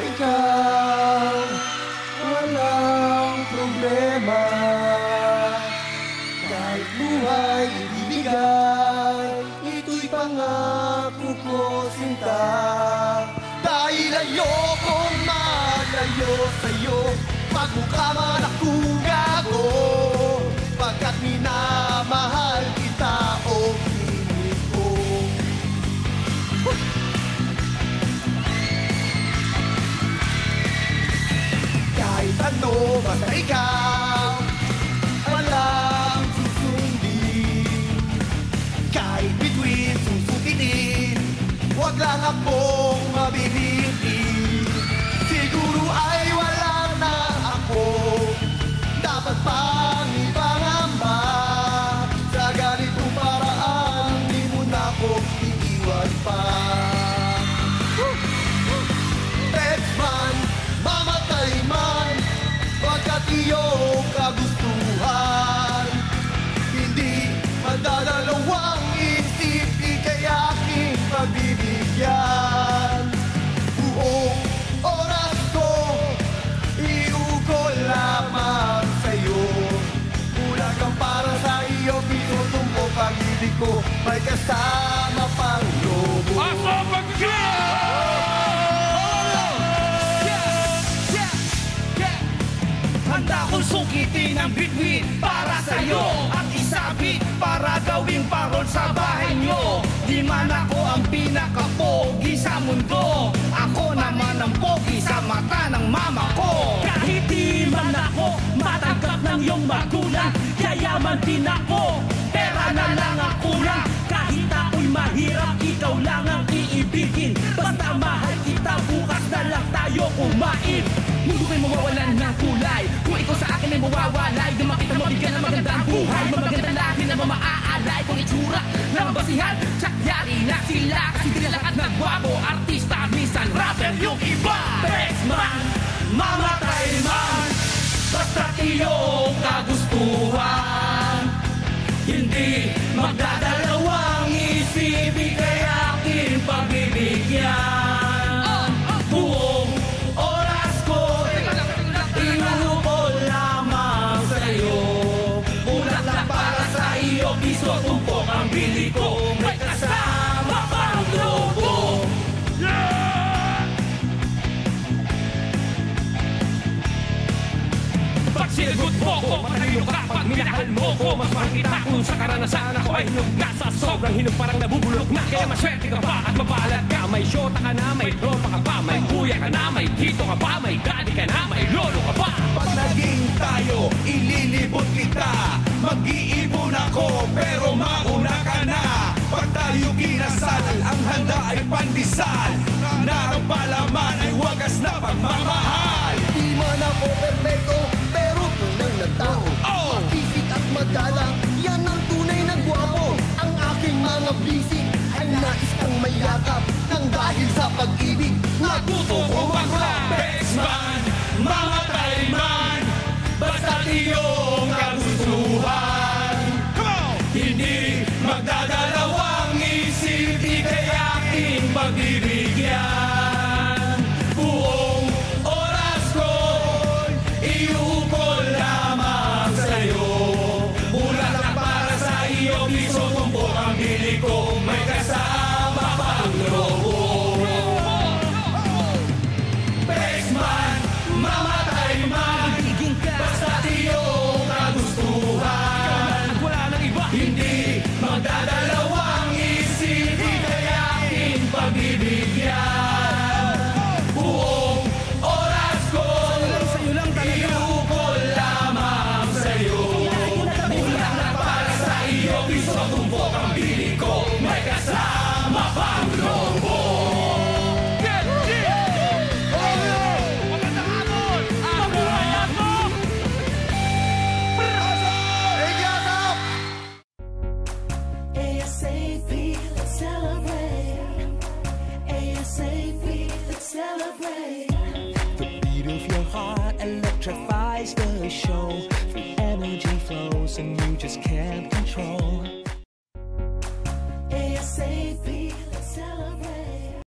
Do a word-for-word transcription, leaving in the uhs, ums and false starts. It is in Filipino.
ikaw, walang problema. Kahit buhay, ibibigay, ito'y pangako ko, sinta. Dahil ayokong malayo sa'yo, magmukha man akong gago, pagkat minamahal kita o pinig ko. Kahit ano, basta ikaw, walang susundin. Kahit bituin, susukitin, huwag lang akong mabibitin. Siguro ay wala na ako dapat pang ipangamba. Sa ganitong paraan, di mo na ako iiwan pa. Peksman, mamatay man, pagkat iyong kagustuhan, hindi magdadalawang isip, ika'y aking pagbibigyan. Buong oras ko, iugol lamang sa'yo. Kulang kang para sa iyo, pinutumbo pag-ibig ko, may kasama pang lobo. Handa kong sungkitin ang bituin para sa'yo at isabit para gawing parol sa bahay nyo. Di man ako ang pinaka-pogi sa mundo, ako naman ang pogi sa mata ng mama ko. Kahit di man ako matanggap ng iyong magulang, yayaman din ako, pera na lang ang kulang. Kahit ako'y mahirap, ikaw lang ang iibigin, basta mahal kita, bukas na lang tayo kumain. Mundo ko'y mawawalan ng kulay kung ikaw sa akin ay mawawalay. Dumakit ang mabigyan ng magandang buhay, magandang lahi na mamaaalay. Kung itsura ng basihan, tsakyari na sila, kasi tinalakad ng guwapo, artista, minsan rapper yung iba. Peksman, mamatay man, basta't iyong kagustuhan, hindi magdadalawang isip, ika'y aking pagbibigyan. Buong oras ko, inuugol lamang sa'yo. Ulat na para sa iyo, piso tumpok ang bili ko, may kasama pang lobo. Silgot mo ko, matagino ka pag minahal mo ko. Mas makikita kung sa karanasan ako ay hinog na, sa sobrang hinog parang nabubulok na. Kaya maswerte ka pa at mabalat ka, may syota ka na, may tropa ka pa, may kuya ka na, may tito ka pa, may daddy ka na, may lolo ka pa. Pag naging tayo, ililibot kita, mag-iipon ako pero mauna ka na. Pag tayo kinasal, ang handa ay pandisal, narampalaman ay wagas na pagmamahal. Di man ako perfecto, nagtao, matisik at magala, yan ang tunay na gwapo. Ang aking mga bisig ay nais kang mayakap, nang dahil sa pag-ibig naguto o maglap. Peksman, mamatay man, basta't iyong kagustuhan, hindi magdadalawang isip, ika'y aking pagbibigyan. Buong oras ko, iuukol lamang sa'yo. Ulat na para sa iyo, piso tumpo ang bili ko, may kasama pang lobo. Peksman, mamatay man, basta't iyong kagustuhan, hindi magdadalawang isip, ika'y aking pagbibigyan. Buong oras ko, iuukol lamang sa'yo. Ulat na para sa iyo, piso tumpok ang bili ko, may kasama pang lobo. A S A P, let's celebrate. A S A P, let's celebrate. The beat of your heart electrifies the show. The energy flows and you just can't control.